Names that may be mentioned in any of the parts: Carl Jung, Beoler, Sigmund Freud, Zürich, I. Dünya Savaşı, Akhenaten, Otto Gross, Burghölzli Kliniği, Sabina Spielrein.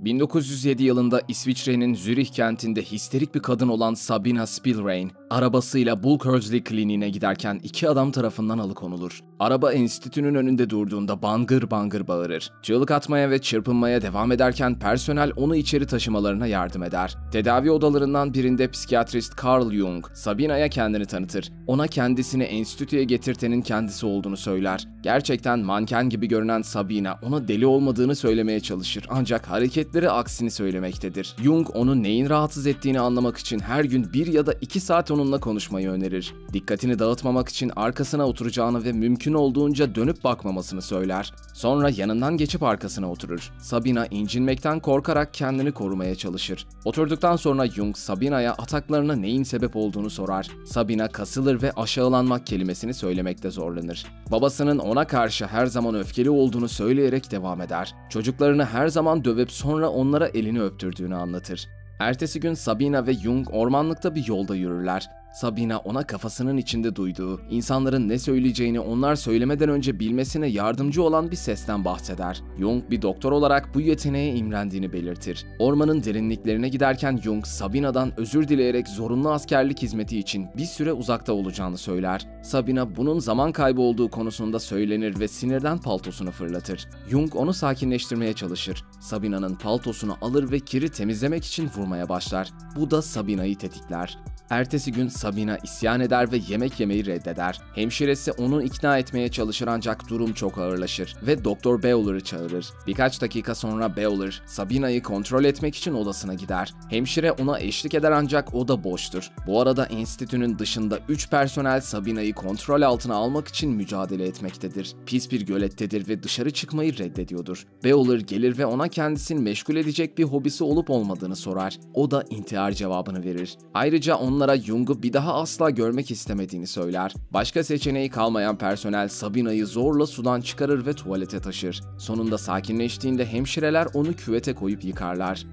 1907 yılında İsviçre'nin Zürich kentinde histerik bir kadın olan Sabina Spielrein, arabasıyla Burghölzli Kliniğine giderken iki adam tarafından alıkonulur. Araba enstitünün önünde durduğunda bangır bangır bağırır. Çığlık atmaya ve çırpınmaya devam ederken personel onu içeri taşımalarına yardım eder. Tedavi odalarından birinde psikiyatrist Carl Jung, Sabina'ya kendini tanıtır. Ona kendisini enstitüye getirtenin kendisi olduğunu söyler. Gerçekten manken gibi görünen Sabina ona deli olmadığını söylemeye çalışır ancak hareketleri aksini söylemektedir. Jung onu neyin rahatsız ettiğini anlamak için her gün 1 ya da 2 saat onunla konuşmayı önerir. Dikkatini dağıtmamak için arkasına oturacağını ve mümkün olduğunca dönüp bakmamasını söyler. Sonra yanından geçip arkasına oturur. Sabina incinmekten korkarak kendini korumaya çalışır. Oturduktan sonra Jung Sabina'ya ataklarına neyin sebep olduğunu sorar. Sabina kasılır ve aşağılanmak kelimesini söylemekte zorlanır. Babasının ona karşı her zaman öfkeli olduğunu söyleyerek devam eder. Çocuklarını her zaman dövüp sonra onlara elini öptürdüğünü anlatır. Ertesi gün Sabina ve Jung ormanlıkta bir yolda yürürler. Sabina ona kafasının içinde duyduğu, insanların ne söyleyeceğini onlar söylemeden önce bilmesine yardımcı olan bir sesten bahseder. Jung bir doktor olarak bu yeteneğe imrendiğini belirtir. Ormanın derinliklerine giderken Jung, Sabina'dan özür dileyerek zorunlu askerlik hizmeti için bir süre uzakta olacağını söyler. Sabina bunun zaman kaybı olduğu konusunda söylenir ve sinirden paltosunu fırlatır. Jung onu sakinleştirmeye çalışır. Sabina'nın paltosunu alır ve kiri temizlemek için vurmaya başlar. Bu da Sabina'yı tetikler. Ertesi gün Sabina isyan eder ve yemek yemeyi reddeder. Hemşiresi onu ikna etmeye çalışır ancak durum çok ağırlaşır ve Doktor Beoler'ı çağırır. Birkaç dakika sonra Beoler, Sabina'yı kontrol etmek için odasına gider. Hemşire ona eşlik eder ancak o da boştur. Bu arada enstitünün dışında 3 personel Sabina'yı kontrol altına almak için mücadele etmektedir. Pis bir gölettedir ve dışarı çıkmayı reddediyordur. Beoler gelir ve ona kendisini meşgul edecek bir hobisi olup olmadığını sorar. O da intihar cevabını verir. Ayrıca onlara Jung'u bir daha asla görmek istemediğini söyler. Başka seçeneği kalmayan personel Sabina'yı zorla sudan çıkarır ve tuvalete taşır. Sonunda sakinleştiğinde hemşireler onu küvete koyup yıkarlar.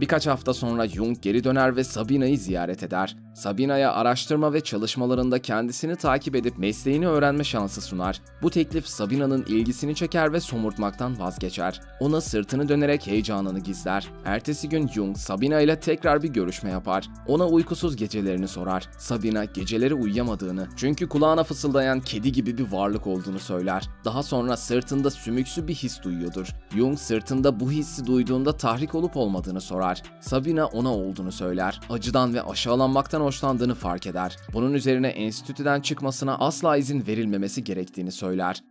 Birkaç hafta sonra Jung geri döner ve Sabina'yı ziyaret eder. Sabina'ya araştırma ve çalışmalarında kendisini takip edip mesleğini öğrenme şansı sunar. Bu teklif Sabina'nın ilgisini çeker ve somurtmaktan vazgeçer. Ona sırtını dönerek heyecanını gizler. Ertesi gün Jung, Sabina ile tekrar bir görüşme yapar. Ona uykusuz gecelerini sorar. Sabina geceleri uyuyamadığını, çünkü kulağına fısıldayan kedi gibi bir varlık olduğunu söyler. Daha sonra sırtında sümüksü bir his duyuyordur. Jung sırtında bu hissi duyduğunda tahrik olup olmadığını sorar. Sabina ona olduğunu söyler. Acıdan ve aşağılanmaktan hoşlandığını fark eder. Bunun üzerine enstitüden çıkmasına asla izin verilmemesi gerektiğini söyler.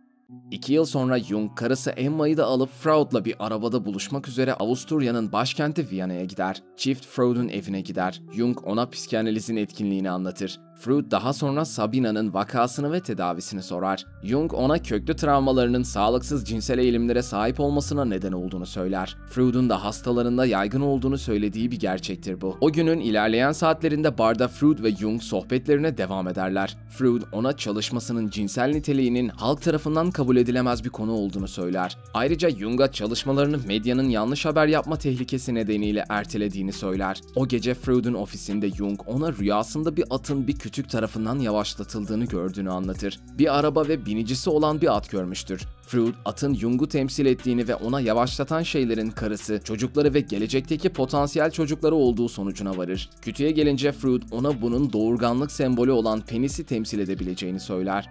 2 yıl sonra Jung karısı Emma'yı da alıp Freud'la bir arabada buluşmak üzere Avusturya'nın başkenti Viyana'ya gider. Çift Freud'un evine gider. Jung ona psikanalizin etkinliğini anlatır. Freud daha sonra Sabina'nın vakasını ve tedavisini sorar. Jung ona köklü travmalarının sağlıksız cinsel eğilimlere sahip olmasına neden olduğunu söyler. Freud'un da hastalarında yaygın olduğunu söylediği bir gerçektir bu. O günün ilerleyen saatlerinde barda Freud ve Jung sohbetlerine devam ederler. Freud ona çalışmasının cinsel niteliğinin halk tarafından kabul edilemez bir konu olduğunu söyler. Ayrıca Jung'a çalışmalarını medyanın yanlış haber yapma tehlikesi nedeniyle ertelediğini söyler. O gece Freud'un ofisinde Jung ona rüyasında bir atın bir kütük tarafından yavaşlatıldığını gördüğünü anlatır. Bir araba ve binicisi olan bir at görmüştür. Freud, atın Jung'u temsil ettiğini ve ona yavaşlatan şeylerin karısı, çocukları ve gelecekteki potansiyel çocukları olduğu sonucuna varır. Kütüğe gelince Freud ona bunun doğurganlık sembolü olan penisi temsil edebileceğini söyler.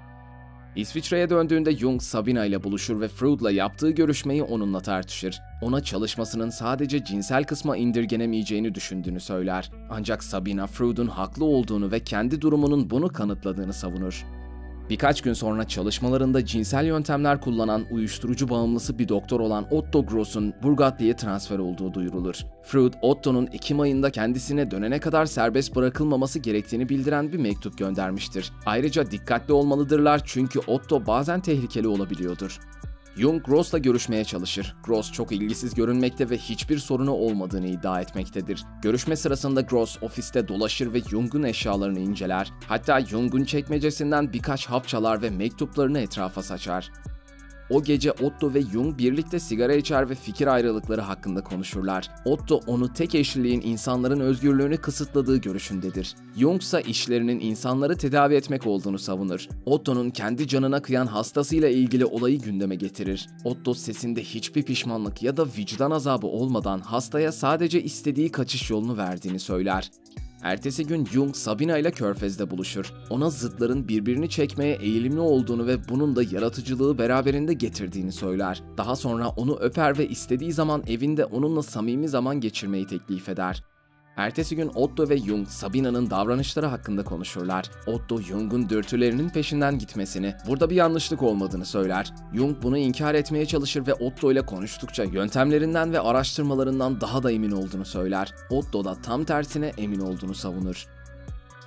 İsviçre'ye döndüğünde Jung, Sabina ile buluşur ve Freud'la yaptığı görüşmeyi onunla tartışır. Ona çalışmasının sadece cinsel kısma indirgenemeyeceğini düşündüğünü söyler. Ancak Sabina, Freud'un haklı olduğunu ve kendi durumunun bunu kanıtladığını savunur. Birkaç gün sonra çalışmalarında cinsel yöntemler kullanan uyuşturucu bağımlısı bir doktor olan Otto Gross'un Burghölzli'ye transfer olduğu duyurulur. Freud, Otto'nun Ekim ayında kendisine dönene kadar serbest bırakılmaması gerektiğini bildiren bir mektup göndermiştir. Ayrıca dikkatli olmalıdırlar çünkü Otto bazen tehlikeli olabiliyordur. Jung Gross'la görüşmeye çalışır. Gross çok ilgisiz görünmekte ve hiçbir sorunu olmadığını iddia etmektedir. Görüşme sırasında Gross ofiste dolaşır ve Jung'un eşyalarını inceler. Hatta Jung'un çekmecesinden birkaç hap çalar ve mektuplarını etrafa saçar. O gece Otto ve Jung birlikte sigara içer ve fikir ayrılıkları hakkında konuşurlar. Otto onu tek eşliliğin insanların özgürlüğünü kısıtladığı görüşündedir. Jung ise işlerinin insanları tedavi etmek olduğunu savunur. Otto'nun kendi canına kıyan hastasıyla ilgili olayı gündeme getirir. Otto sesinde hiçbir pişmanlık ya da vicdan azabı olmadan hastaya sadece istediği kaçış yolunu verdiğini söyler. Ertesi gün Jung, Sabina ile körfezde buluşur. Ona zıtların birbirini çekmeye eğilimli olduğunu ve bunun da yaratıcılığı beraberinde getirdiğini söyler. Daha sonra onu öper ve istediği zaman evinde onunla samimi zaman geçirmeyi teklif eder. Ertesi gün Otto ve Jung, Sabina'nın davranışları hakkında konuşurlar. Otto, Jung'un dürtülerinin peşinden gitmesini, burada bir yanlışlık olmadığını söyler. Jung bunu inkar etmeye çalışır ve Otto ile konuştukça yöntemlerinden ve araştırmalarından daha da emin olduğunu söyler. Otto da tam tersine emin olduğunu savunur.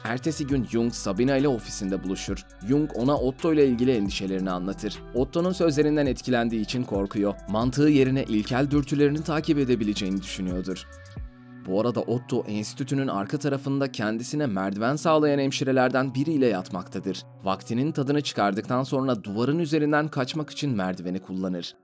Ertesi gün Jung, Sabina ile ofisinde buluşur. Jung ona Otto ile ilgili endişelerini anlatır. Otto'nun sözlerinden etkilendiği için korkuyor. Mantığı yerine ilkel dürtülerini takip edebileceğini düşünüyordur. Bu arada Otto, enstitünün arka tarafında kendisine merdiven sağlayan hemşirelerden biriyle yatmaktadır. Vaktinin tadını çıkardıktan sonra duvarın üzerinden kaçmak için merdiveni kullanır.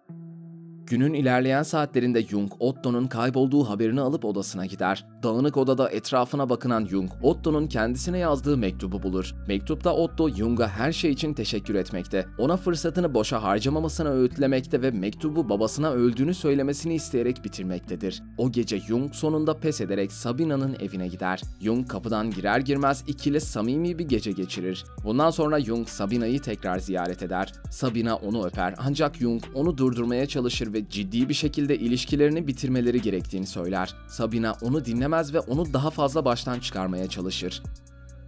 Günün ilerleyen saatlerinde Jung, Otto'nun kaybolduğu haberini alıp odasına gider. Dağınık odada etrafına bakınan Jung, Otto'nun kendisine yazdığı mektubu bulur. Mektupta Otto, Jung'a her şey için teşekkür etmekte, ona fırsatını boşa harcamamasına öğütlemekte ve mektubu babasına öldüğünü söylemesini isteyerek bitirmektedir. O gece Jung sonunda pes ederek Sabina'nın evine gider. Jung kapıdan girer girmez ikili samimi bir gece geçirir. Bundan sonra Jung, Sabina'yı tekrar ziyaret eder. Sabina onu öper, ancak Jung onu durdurmaya çalışır ve ciddi bir şekilde ilişkilerini bitirmeleri gerektiğini söyler. Sabina onu dinlemez ve onu daha fazla baştan çıkarmaya çalışır.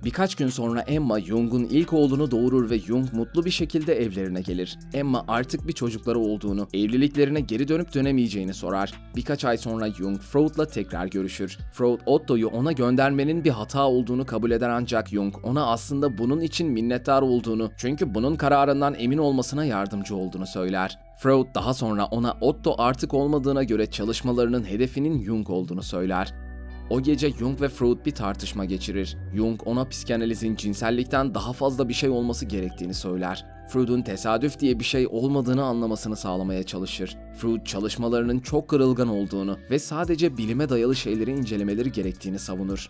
Birkaç gün sonra Emma, Jung'un ilk oğlunu doğurur ve Jung mutlu bir şekilde evlerine gelir. Emma artık bir çocukları olduğunu, evliliklerine geri dönüp dönemeyeceğini sorar. Birkaç ay sonra Jung, Freud'la tekrar görüşür. Freud, Otto'yu ona göndermenin bir hata olduğunu kabul eder, ancak Jung ona aslında bunun için minnettar olduğunu, çünkü bunun kararından emin olmasına yardımcı olduğunu söyler. Freud daha sonra ona Otto artık olmadığına göre çalışmalarının hedefinin Jung olduğunu söyler. O gece Jung ve Freud bir tartışma geçirir. Jung ona psikanalizin cinsellikten daha fazla bir şey olması gerektiğini söyler. Freud'un tesadüf diye bir şey olmadığını anlamasını sağlamaya çalışır. Freud çalışmalarının çok kırılgan olduğunu ve sadece bilime dayalı şeyleri incelemeleri gerektiğini savunur.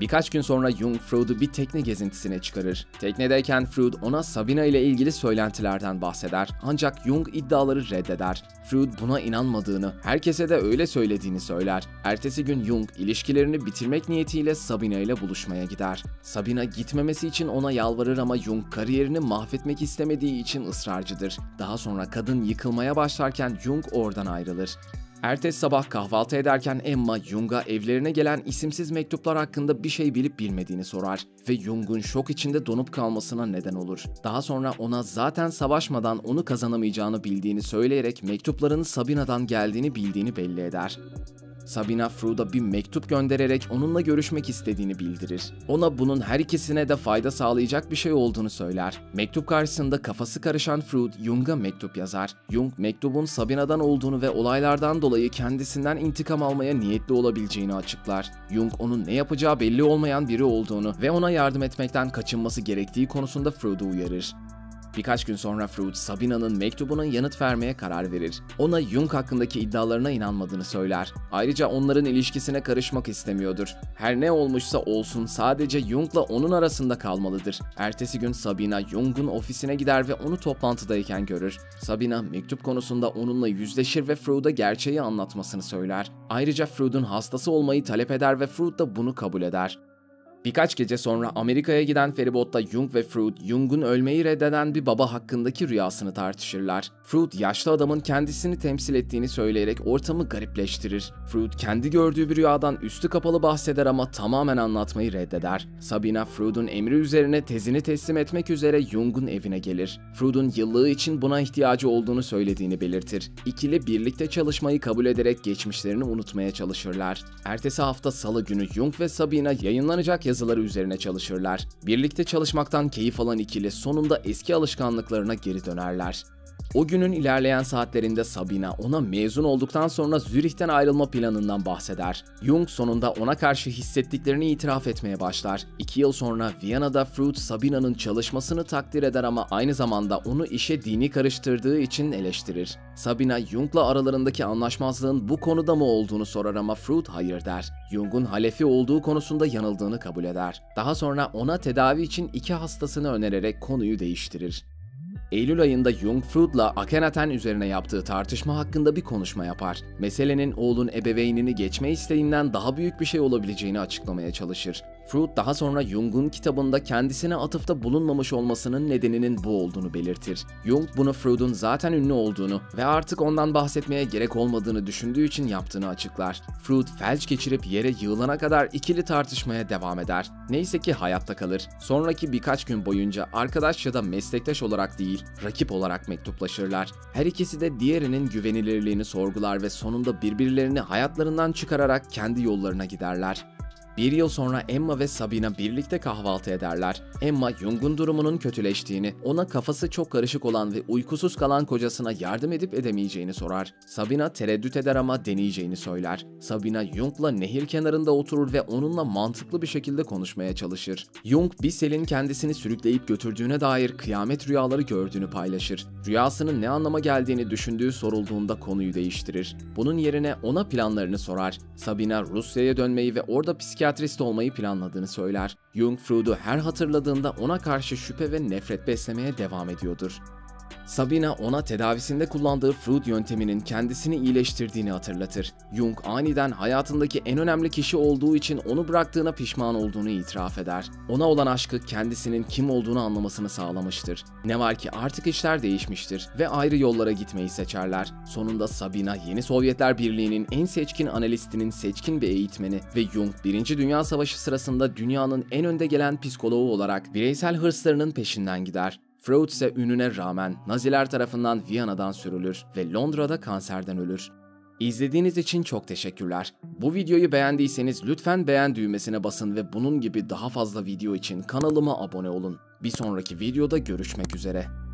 Birkaç gün sonra Jung, Freud'u bir tekne gezintisine çıkarır. Teknedeyken Freud ona Sabina ile ilgili söylentilerden bahseder, ancak Jung iddiaları reddeder. Freud buna inanmadığını, herkese de öyle söylediğini söyler. Ertesi gün Jung, ilişkilerini bitirmek niyetiyle Sabina ile buluşmaya gider. Sabina gitmemesi için ona yalvarır ama Jung kariyerini mahvetmek istemediği için ısrarcıdır. Daha sonra kadın yıkılmaya başlarken Jung oradan ayrılır. Ertesi sabah kahvaltı ederken Emma, Jung'a evlerine gelen isimsiz mektuplar hakkında bir şey bilip bilmediğini sorar ve Jung'un şok içinde donup kalmasına neden olur. Daha sonra ona zaten savaşmadan onu kazanamayacağını bildiğini söyleyerek mektupların Sabina'dan geldiğini bildiğini belli eder. Sabina, Freud'a bir mektup göndererek onunla görüşmek istediğini bildirir. Ona bunun her ikisine de fayda sağlayacak bir şey olduğunu söyler. Mektup karşısında kafası karışan Freud, Jung'a mektup yazar. Jung, mektubun Sabina'dan olduğunu ve olaylardan dolayı kendisinden intikam almaya niyetli olabileceğini açıklar. Jung, onun ne yapacağı belli olmayan biri olduğunu ve ona yardım etmekten kaçınması gerektiği konusunda Freud'u uyarır. Birkaç gün sonra Freud, Sabina'nın mektubuna yanıt vermeye karar verir. Ona Jung hakkındaki iddialarına inanmadığını söyler. Ayrıca onların ilişkisine karışmak istemiyordur. Her ne olmuşsa olsun sadece Jung'la onun arasında kalmalıdır. Ertesi gün Sabina, Jung'un ofisine gider ve onu toplantıdayken görür. Sabina, mektup konusunda onunla yüzleşir ve Freud'a gerçeği anlatmasını söyler. Ayrıca Freud'un hastası olmayı talep eder ve Freud da bunu kabul eder. Birkaç gece sonra Amerika'ya giden feribotta Jung ve Freud, Jung'un ölmeyi reddeden bir baba hakkındaki rüyasını tartışırlar. Freud, yaşlı adamın kendisini temsil ettiğini söyleyerek ortamı garipleştirir. Freud, kendi gördüğü bir rüyadan üstü kapalı bahseder ama tamamen anlatmayı reddeder. Sabina, Freud'un emri üzerine tezini teslim etmek üzere Jung'un evine gelir. Freud'un yıllığı için buna ihtiyacı olduğunu söylediğini belirtir. İkili birlikte çalışmayı kabul ederek geçmişlerini unutmaya çalışırlar. Ertesi hafta Salı günü Jung ve Sabina yayınlanacak yazıları üzerine çalışırlar. Birlikte çalışmaktan keyif alan ikili sonunda eski alışkanlıklarına geri dönerler. O günün ilerleyen saatlerinde Sabina ona mezun olduktan sonra Zürih'ten ayrılma planından bahseder. Jung sonunda ona karşı hissettiklerini itiraf etmeye başlar. 2 yıl sonra Viyana'da Freud Sabina'nın çalışmasını takdir eder ama aynı zamanda onu işe dini karıştırdığı için eleştirir. Sabina Jung'la aralarındaki anlaşmazlığın bu konuda mı olduğunu sorar ama Freud hayır der. Jung'un halefi olduğu konusunda yanıldığını kabul eder. Daha sonra ona tedavi için 2 hastasını önererek konuyu değiştirir. Eylül ayında Jung, Freud'la Akhenaten üzerine yaptığı tartışma hakkında bir konuşma yapar. Meselenin oğlun ebeveynini geçme isteğinden daha büyük bir şey olabileceğini açıklamaya çalışır. Freud daha sonra Jung'un kitabında kendisine atıfta bulunmamış olmasının nedeninin bu olduğunu belirtir. Jung bunu Freud'un zaten ünlü olduğunu ve artık ondan bahsetmeye gerek olmadığını düşündüğü için yaptığını açıklar. Freud felç geçirip yere yığılana kadar ikili tartışmaya devam eder. Neyse ki hayatta kalır. Sonraki birkaç gün boyunca arkadaş ya da meslektaş olarak değil, rakip olarak mektuplaşırlar. Her ikisi de diğerinin güvenilirliğini sorgular ve sonunda birbirlerini hayatlarından çıkararak kendi yollarına giderler. 1 yıl sonra Emma ve Sabina birlikte kahvaltı ederler. Emma, Jung'un durumunun kötüleştiğini, ona kafası çok karışık olan ve uykusuz kalan kocasına yardım edip edemeyeceğini sorar. Sabina tereddüt eder ama deneyeceğini söyler. Sabina, Jung'la nehir kenarında oturur ve onunla mantıklı bir şekilde konuşmaya çalışır. Jung, bir selin kendisini sürükleyip götürdüğüne dair kıyamet rüyaları gördüğünü paylaşır. Rüyasının ne anlama geldiğini düşündüğü sorulduğunda konuyu değiştirir. Bunun yerine ona planlarını sorar. Sabina, Rusya'ya dönmeyi ve orada psikiyatrist olmayı planladığını söyler. Jung, Freud'u her hatırladığında ona karşı şüphe ve nefret beslemeye devam ediyordur. Sabina ona tedavisinde kullandığı Freud yönteminin kendisini iyileştirdiğini hatırlatır. Jung aniden hayatındaki en önemli kişi olduğu için onu bıraktığına pişman olduğunu itiraf eder. Ona olan aşkı kendisinin kim olduğunu anlamasını sağlamıştır. Ne var ki artık işler değişmiştir ve ayrı yollara gitmeyi seçerler. Sonunda Sabina yeni Sovyetler Birliği'nin en seçkin analistinin seçkin bir eğitmeni ve Jung 1. Dünya Savaşı sırasında dünyanın en önde gelen psikoloğu olarak bireysel hırslarının peşinden gider. Freud ise ününe rağmen Naziler tarafından Viyana'dan sürülür ve Londra'da kanserden ölür. İzlediğiniz için çok teşekkürler. Bu videoyu beğendiyseniz lütfen beğen düğmesine basın ve bunun gibi daha fazla video için kanalıma abone olun. Bir sonraki videoda görüşmek üzere.